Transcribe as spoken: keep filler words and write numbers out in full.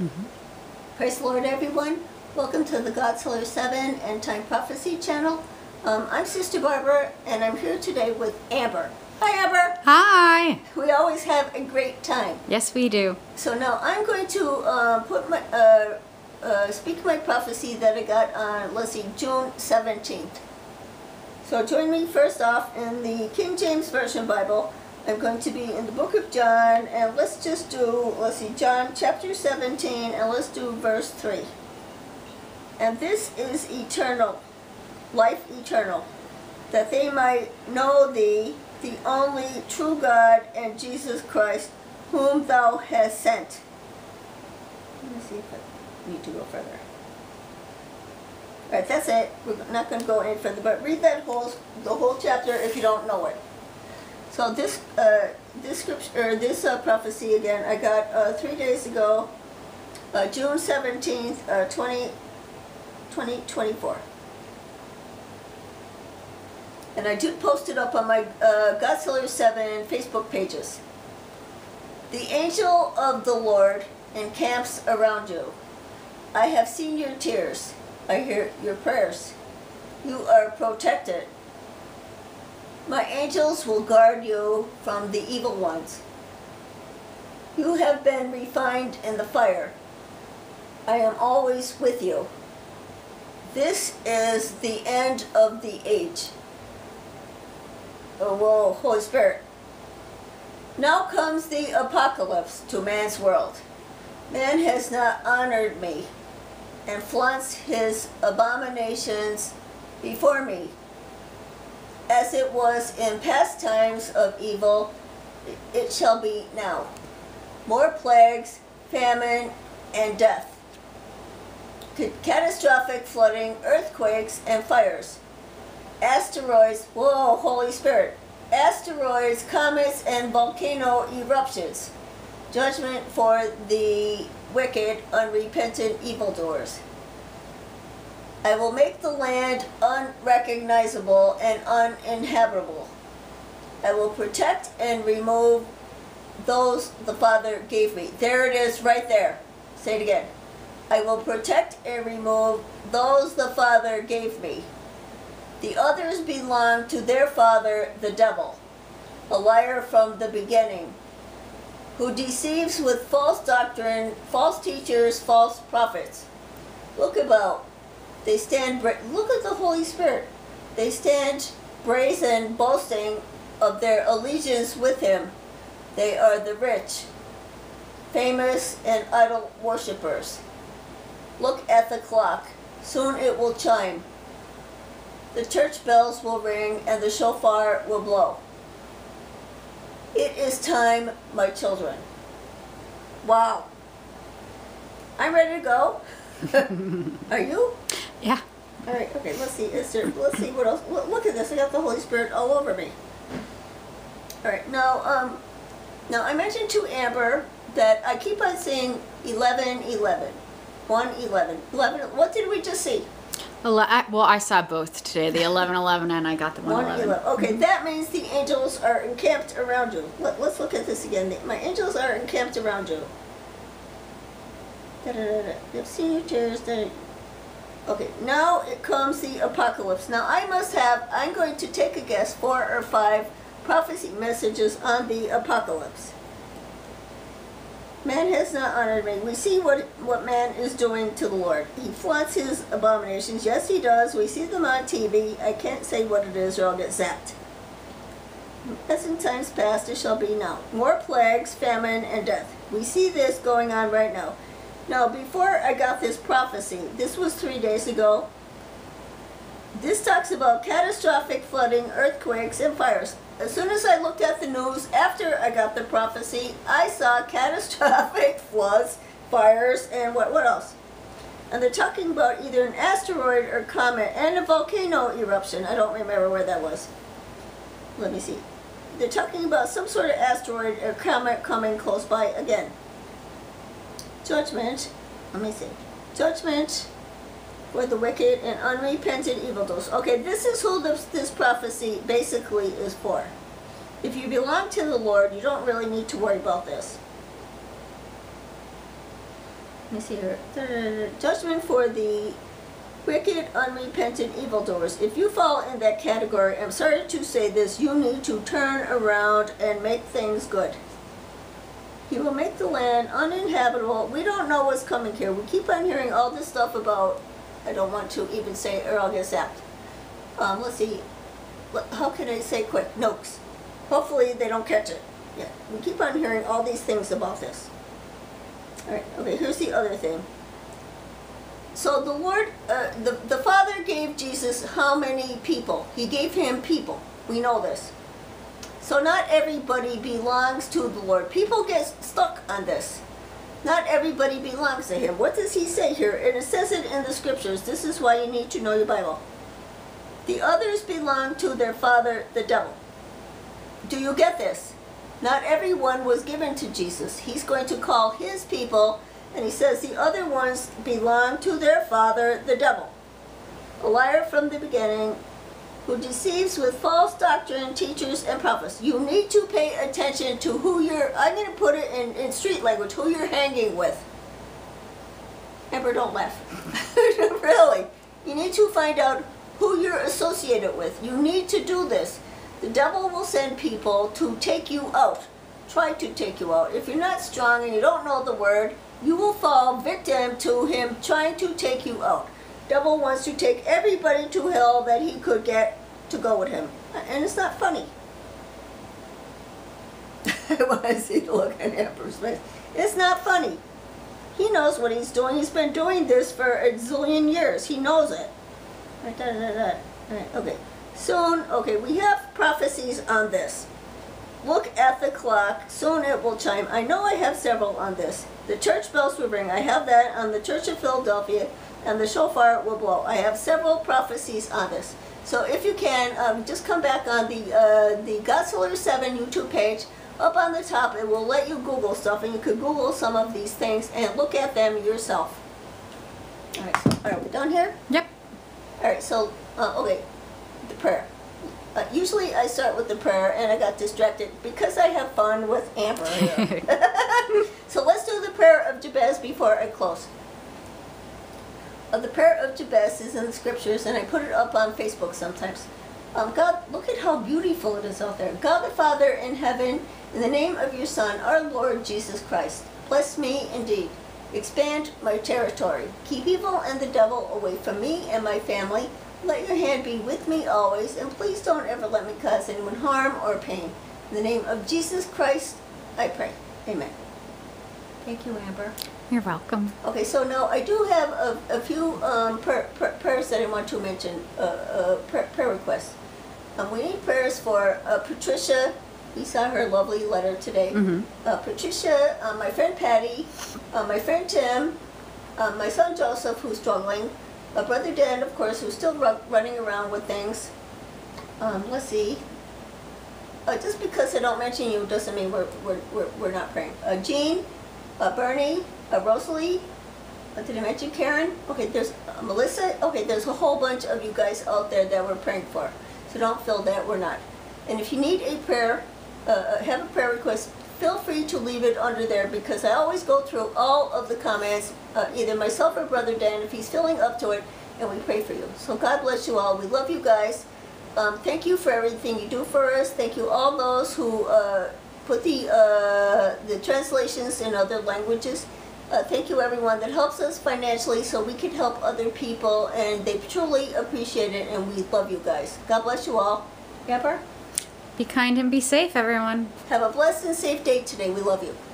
Mm-hmm. Praise the Lord, everyone. Welcome to the Godshealer seven End Time Prophecy Channel. Um, I'm Sister Barbara, and I'm here today with Amber. Hi, Amber. Hi. We always have a great time. Yes, we do. So now I'm going to uh, put my uh, uh, speak my prophecy that I got on, let's see, June seventeenth. So join me first off in the King James Version Bible. I'm going to be in the book of John, and let's just do, let's see, John chapter seventeen, and let's do verse three. And this is eternal, life eternal, that they might know thee, the only true God, and Jesus Christ, whom thou hast sent. Let me see if I need to go further. All right, that's it. We're not going to go any further, but read that whole, the whole chapter if you don't know it. So this uh, this scripture, or this uh, prophecy again, I got uh, three days ago, uh, June seventeenth, uh, twenty twenty-four. And I did post it up on my uh, Godshealer seven Facebook pages. The angel of the Lord encamps around you. I have seen your tears. I hear your prayers. You are protected. My angels will guard you from the evil ones. You have been refined in the fire. I am always with you. This is the end of the age. Oh, whoa, Holy Spirit. Now comes the apocalypse to man's world. Man has not honored me and flaunts his abominations before me. As it was in past times of evil, it shall be now. More plagues, famine, and death. Catastrophic flooding, earthquakes, and fires. Asteroids, whoa, Holy Spirit. Asteroids, comets, and volcano eruptions. Judgment for the wicked, unrepentant evildoers. I will make the land unrecognizable and uninhabitable. I will protect and remove those the Father gave me. There it is right there. Say it again. I will protect and remove those the Father gave me. The others belong to their father, the devil, a liar from the beginning, who deceives with false doctrine, false teachers, false prophets. Look about. They stand, look at the Holy Spirit. They stand brazen, boasting of their allegiance with him. They are the rich, famous, and idol worshippers. Look at the clock. Soon it will chime. The church bells will ring, and the shofar will blow. It is time, my children. Wow. I'm ready to go. Are you? Yeah. All right. Okay. Let's see. Is there, let's see what else. Look at this. I got the Holy Spirit all over me. All right. Now, um, now I mentioned to Amber that I keep on seeing eleven eleven, one eleven, eleven. What did we just see? Ele I, well, I saw both today. The eleven eleven, and I got the one eleven. one eleven. Okay. Mm-hmm. That means the angels are encamped around you. Let, let's look at this again. My angels are encamped around you. Da da da da. I've seen your tears. Da. Okay, now it comes the apocalypse. Now I must have, I'm going to take a guess, four or five prophecy messages on the apocalypse. Man has not honored me. We see what, what man is doing to the Lord. He flaunts his abominations. Yes, he does. We see them on T V. I can't say what it is or I'll get zapped. As in times past, it shall be now. More plagues, famine, and death. We see this going on right now. Now, before I got this prophecy, this was three days ago, this talks about catastrophic flooding, earthquakes, and fires. As soon as I looked at the news after I got the prophecy, I saw catastrophic floods, fires, and what, what else? And they're talking about either an asteroid or comet and a volcano eruption. I don't remember where that was. Let me see. They're talking about some sort of asteroid or comet coming close by again. Judgment, let me see, judgment for the wicked and unrepentant evildoers. Okay, this is who this, this prophecy basically is for. If you belong to the Lord, you don't really need to worry about this. Let me see here. Judgment for the wicked, unrepentant evildoers. If you fall in that category, I'm sorry to say this, you need to turn around and make things good. He will make the land uninhabitable. We don't know what's coming here. We keep on hearing all this stuff about, I don't want to even say it or I'll get zapped. Um, let's see, how can I say quick? Nokes. Hopefully they don't catch it. Yeah, we keep on hearing all these things about this. All right, okay, here's the other thing. So the Lord, uh, the, the Father gave Jesus how many people? He gave him people. We know this. So not everybody belongs to the Lord. People get stuck on this. Not everybody belongs to him. What does he say here? And it says it in the scriptures. This is why you need to know your Bible. The others belong to their father, the devil. Do you get this? Not everyone was given to Jesus. He's going to call his people, and he says the other ones belong to their father, the devil, a liar from the beginning, who deceives with false doctrine, teachers, and prophets. You need to pay attention to who you're, I'm going to put it in, in street language, who you're hanging with. Amber, don't laugh. Really. You need to find out who you're associated with. You need to do this. The devil will send people to take you out, try to take you out. If you're not strong and you don't know the word, you will fall victim to him trying to take you out. Devil wants to take everybody to hell that he could get to go with him. And it's not funny. I want to see the look on Amber's face. It's not funny. He knows what he's doing. He's been doing this for a zillion years. He knows it. Right, da, da, da. All right, okay. Soon, okay, we have prophecies on this. Look at the clock. Soon it will chime. I know I have several on this. The church bells will ring. I have that on the Church of Philadelphia, and the shofar will blow. I have several prophecies on this. So if you can, um, just come back on the uh, the Godshealer seven YouTube page. Up on the top, it will let you Google stuff, and you could Google some of these things and look at them yourself. All right, so are we done here? Yep. All right, so, uh, okay. The prayer. Uh, usually I start with the prayer, and I got distracted because I have fun with Amber. So let's do the prayer of Jabez before I close. Uh, the prayer of Jabez is in the scriptures, and I put it up on Facebook sometimes. Um, God, look at how beautiful it is out there. God the Father in heaven, in the name of your Son, our Lord Jesus Christ, bless me indeed. Expand my territory. Keep evil and the devil away from me and my family. Let your hand be with me always, and please don't ever let me cause anyone harm or pain. In the name of Jesus Christ, I pray. Amen. Thank you, Amber. You're welcome. Okay, so now I do have a, a few um, per, per, prayers that I want to mention, uh, uh, prayer, prayer requests. Um, we need prayers for uh, Patricia. We saw her lovely letter today. Mm-hmm. uh, Patricia, uh, my friend Patty, uh, my friend Tim, uh, my son Joseph, who's struggling, Uh, Brother Dan, of course, who's still run, running around with things. Um, let's see. Uh, just because I don't mention you doesn't mean we're, we're, we're, we're not praying. Uh, Jean, uh, Bernie, uh, Rosalie. Uh, did I mention Karen? Okay, there's uh, Melissa. Okay, there's a whole bunch of you guys out there that we're praying for. So don't feel that we're not. And if you need a prayer, uh, have a prayer request, feel free to leave it under there, because I always go through all of the comments, uh, either myself or Brother Dan, if he's feeling up to it, and we pray for you. So God bless you all. We love you guys. Um, thank you for everything you do for us. Thank you all those who uh, put the, uh, the translations in other languages. Uh, thank you everyone that helps us financially so we can help other people, and they truly appreciate it, and we love you guys. God bless you all. Amber? Be kind and be safe, everyone. Have a blessed and safe day today. We love you.